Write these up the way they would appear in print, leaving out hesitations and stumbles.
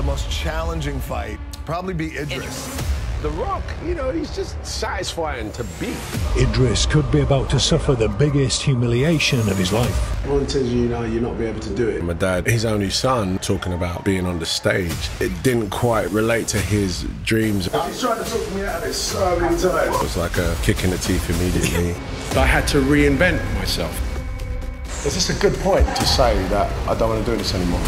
the most challenging fight probably be Idris. The Rock, you know, he's just satisfying to beat. Idris could be about to suffer the biggest humiliation of his life. One tells you, you know, you're not be able to do it. My dad, his only son, talking about being on the stage, it didn't quite relate to his dreams. I'm trying to talk me out of this so many times. It was like a kick in the teeth immediately. I had to reinvent myself. Is this a good point to say that I don't want to do this anymore?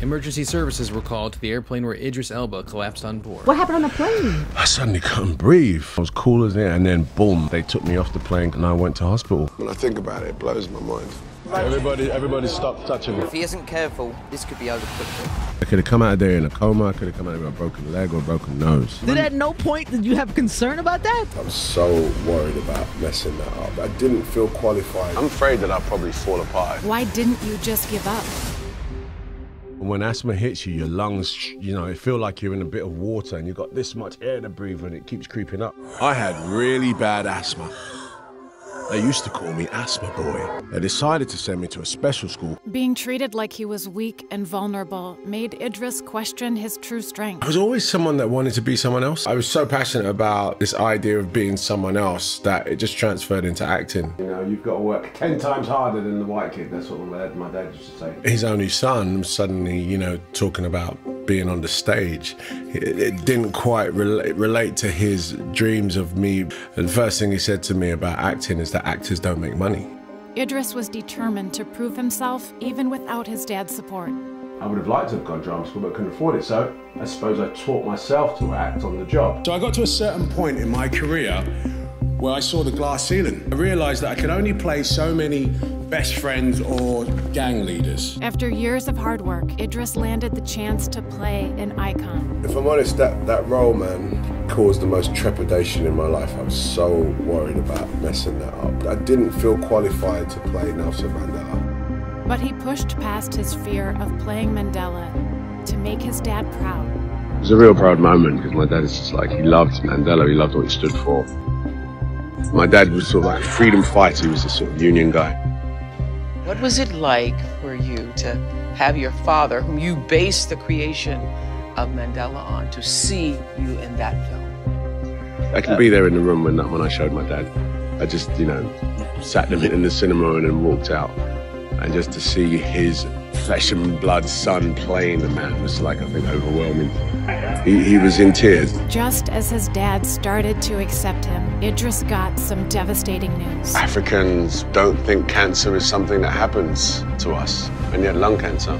Emergency services were called to the airplane where Idris Elba collapsed on board. What happened on the plane? I suddenly couldn't breathe. I was cool as air, and then boom, they took me off the plane and I went to hospital. When I think about it, it blows my mind. Everybody stop touching me. If he isn't careful, this could be over quickly. I could have come out of there in a coma. I could have come out of there with a broken leg or a broken nose. Did at no point did you have concern about that? I'm so worried about messing that up. I didn't feel qualified. I'm afraid that I'll probably fall apart. Why didn't you just give up? When asthma hits you, your lungs, you know, it feel like you're in a bit of water and you've got this much air to breathe and it keeps creeping up. I had really bad asthma. They used to call me Asthma Boy. They decided to send me to a special school. Being treated like he was weak and vulnerable made Idris question his true strength. I was always someone that wanted to be someone else. I was so passionate about this idea of being someone else that it just transferred into acting. You know, you've got to work 10 times harder than the white kid. That's what my dad used to say. His only son suddenly, you know, talking about being on the stage, it didn't quite relate to his dreams of me. And the first thing he said to me about acting is that actors don't make money. Idris was determined to prove himself even without his dad's support. I would have liked to have gone drama school, but couldn't afford it, so I suppose I taught myself to act on the job. So I got to a certain point in my career where I saw the glass ceiling. I realized that I could only play so many best friends or gang leaders. After years of hard work, Idris landed the chance to play an icon. If I'm honest, that role, man, caused the most trepidation in my life. I was so worried about messing that up. I didn't feel qualified to play Nelson Mandela. But he pushed past his fear of playing Mandela to make his dad proud. It was a real proud moment because my dad is just like, he loved Mandela, he loved what he stood for. My dad was sort of like a freedom fighter, he was a sort of union guy. What was it like for you to have your father, whom you based the creation of Mandela on, to see you in that film? I can be there in the room when I showed my dad. I just, you know, sat them in the cinema and then walked out. And just to see his flesh and blood son playing the man was like, I think, overwhelming. He was in tears. Just as his dad started to accept him, Idris got some devastating news. Africans don't think cancer is something that happens to us, and yet lung cancer.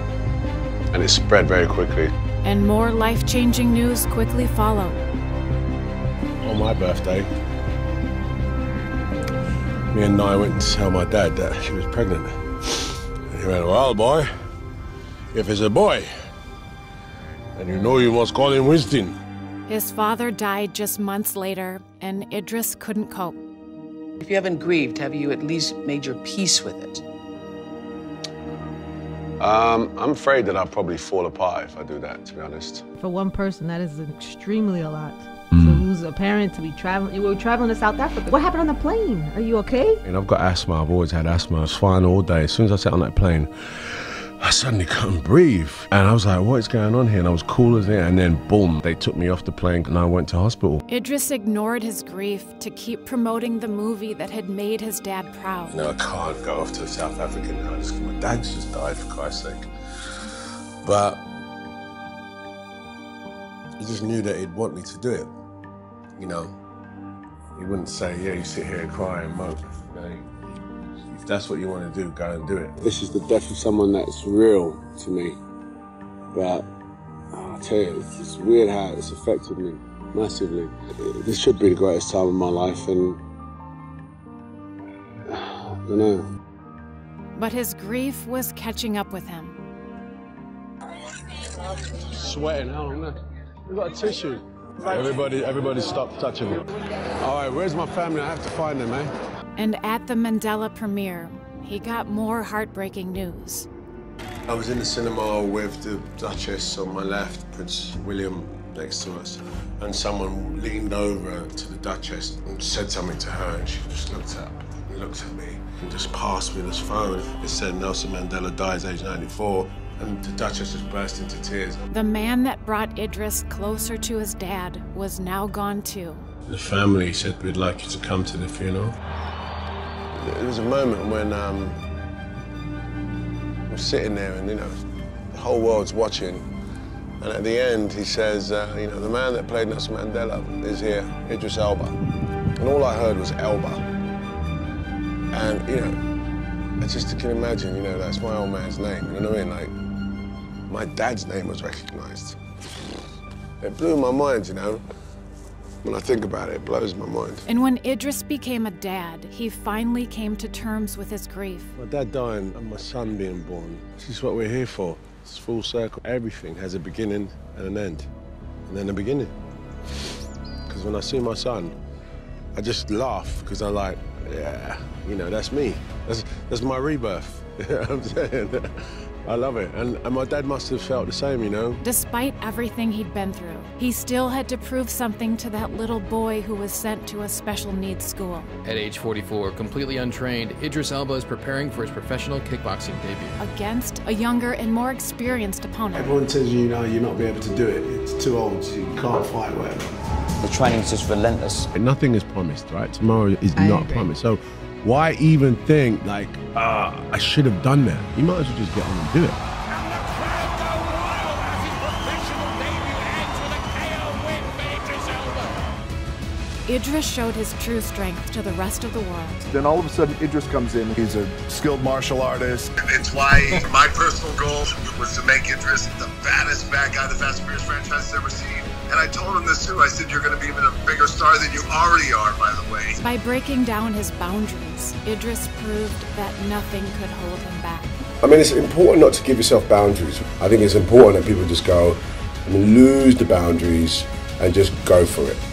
And it spread very quickly. And more life-changing news quickly followed. On my birthday, me and Naya went to tell my dad that she was pregnant. He went, well, boy, if it's a boy, and you know you must call him Winston. His father died just months later, and Idris couldn't cope. If you haven't grieved, have you at least made your peace with it? I'm afraid that I'll probably fall apart if I do that, to be honest. For one person, that is extremely a lot. To lose a parent, to be traveling. We were traveling to South Africa. What happened on the plane? Are you okay? And I've got asthma. I've always had asthma. I was fine all day. As soon as I sat on that plane, I suddenly couldn't breathe. And I was like, what is going on here? And I was cool as air. And then, boom, they took me off the plane and I went to hospital. Idris ignored his grief to keep promoting the movie that had made his dad proud. No, I can't go off to South Africa now. My dad's just died, for Christ's sake. But he just knew that he'd want me to do it. You know, he wouldn't say, yeah, you sit here and cry and mope. You know, if that's what you want to do, go and do it. This is the death of someone that's real to me. But I tell you, it's weird how it's affected me massively. This should be the greatest time of my life, and I don't know. But his grief was catching up with him. Sweating, I don't know. We've got a tissue. Everybody stop touching me. All right, where's my family? I have to find them, eh? And at the Mandela premiere, he got more heartbreaking news. I was in the cinema with the Duchess on my left, Prince William next to us, and someone leaned over to the Duchess and said something to her, and she just looked at me and just passed me this phone. It said Nelson Mandela dies age 94. and the Duchess just burst into tears. The man that brought Idris closer to his dad was now gone too. The family said we'd like you to come to the funeral. There was a moment when we're sitting there and, you know, the whole world's watching. And at the end, he says, you know, the man that played Nelson Mandela is here, Idris Elba. And all I heard was Elba. And, you know, I just can imagine, you know, that's my old man's name, you know what I mean? Like, my dad's name was recognized. It blew my mind, you know? When I think about it, it blows my mind. And when Idris became a dad, he finally came to terms with his grief. My dad dying and my son being born, this is what we're here for. It's full circle. Everything has a beginning and an end, and then a beginning. Because when I see my son, I just laugh, because I'm like, yeah, you know, that's me. That's my rebirth, you know what I'm saying? I love it, and my dad must have felt the same, you know? Despite everything he'd been through, he still had to prove something to that little boy who was sent to a special needs school. At age 44, completely untrained, Idris Elba is preparing for his professional kickboxing debut. Against a younger and more experienced opponent. Everyone tells you, you know, you're not be able to do it. It's too old, so you can't fight whatever. The training is just relentless. But nothing is promised, right? Tomorrow is not promised. So why even think, like, I should have done that? You might as well just get on and do it. And the crowd go wild as his professional debut ends with a KO win for Idris Elba. Idris showed his true strength to the rest of the world. Then all of a sudden, Idris comes in. He's a skilled martial artist. It's why my personal goal was to make Idris the baddest bad guy the Fast and Furious franchise has ever seen. And I told him this too. I said, you're going to be even a bigger star than you already are, by the way. By breaking down his boundaries, Idris proved that nothing could hold him back. I mean, it's important not to give yourself boundaries. I think it's important that people just go and lose the boundaries and just go for it.